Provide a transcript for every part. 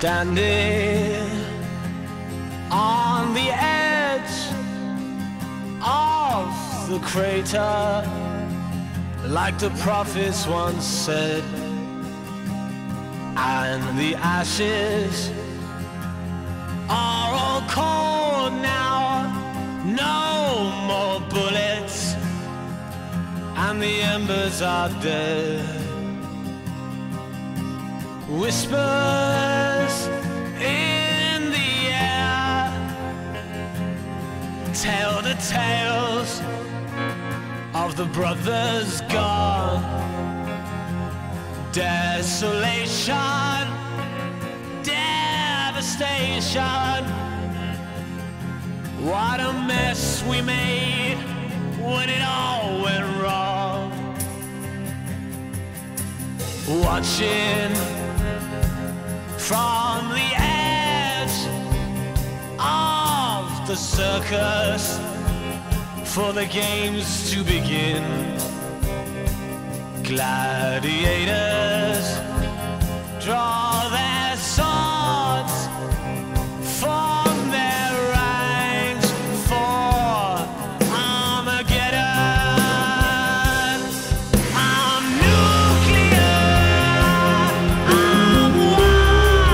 Standing on the edge of the crater, like the prophets once said, and the ashes are all cold now, no more bullets, and the embers are dead. Whispers in the air tell the tales of the brothers gone. Desolation, devastation. What a mess we made when it all went wrong. Watching from the edge of the circus for the games to begin. Gladiators draw their swords from their ranks for Armageddon. I'm nuclear, I'm wild,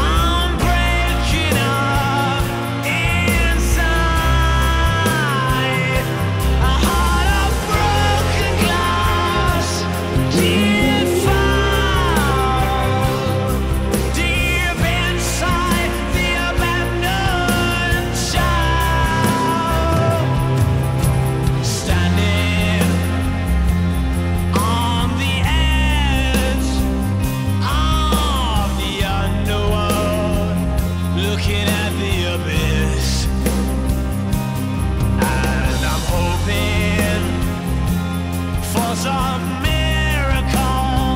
I'm breaking up inside. A heart of broken glass, did fall deep inside the abandoned shell. Standing on the edge of the underworld, looking at the abyss, and I'm hoping for some miracle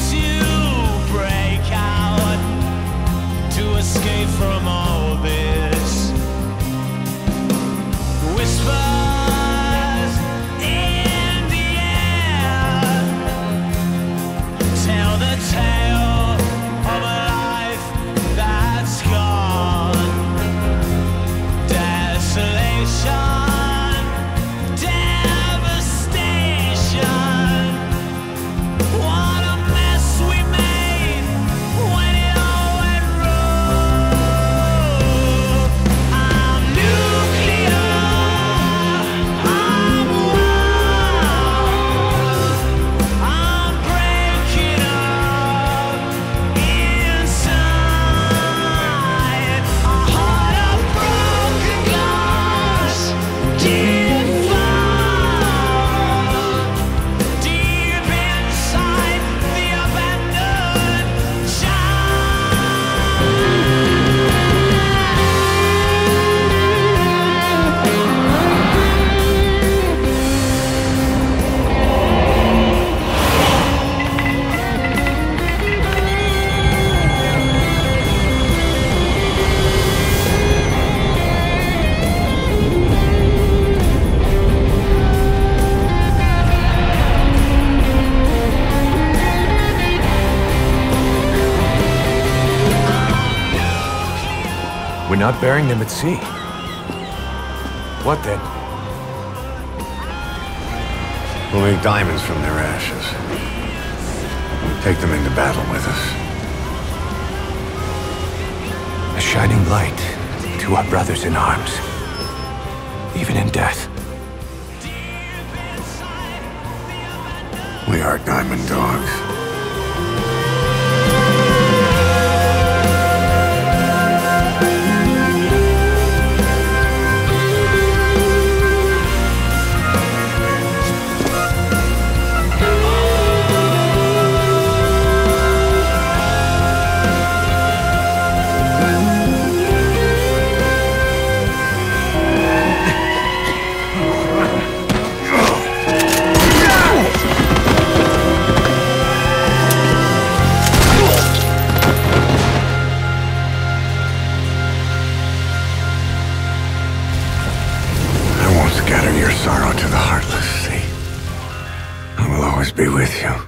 to break out, to escape from all this. Whispers in the air tell the tale of a life that's gone. Desolation, devastation. What a mess we made when it all went wrong. I'm nuclear, I'm wild, I'm breaking up inside. A heart of broken glass did fall deep inside the abandoned shell. We're not burying them at sea. What then? We'll make diamonds from their ashes. We'll take them into battle with us. A shining light to our brothers in arms, even in death. We are diamond dogs. Scatter your sorrow to the heartless sea. I will always be with you.